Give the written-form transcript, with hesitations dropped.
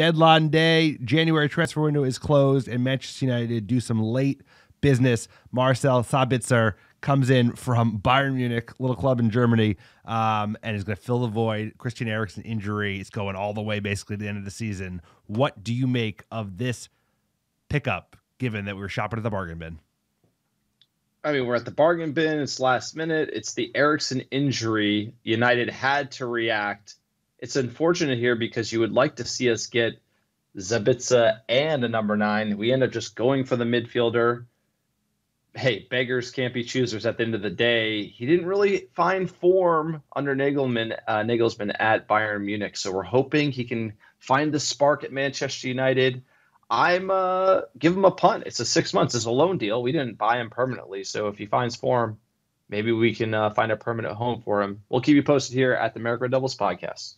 Deadline day, January transfer window is closed, and Manchester United do some late business. Marcel Sabitzer comes in from Bayern Munich, little club in Germany, and is going to fill the void. Christian Eriksen injury is going all the way basically to the end of the season. What do you make of this pickup, given that we were shopping at the bargain bin? I mean, we're at the bargain bin. It's last minute. It's the Eriksen injury. United had to react. It's unfortunate here because you would like to see us get Sabitzer and a number 9. We end up just going for the midfielder. Hey, beggars can't be choosers at the end of the day. He didn't really find form under Nagelsmann at Bayern Munich, so we're hoping he can find the spark at Manchester United. I'm give him a punt. It's a 6 months. It's a loan deal. We didn't buy him permanently, so if he finds form, maybe we can find a permanent home for him. We'll keep you posted here at the America Devils podcast.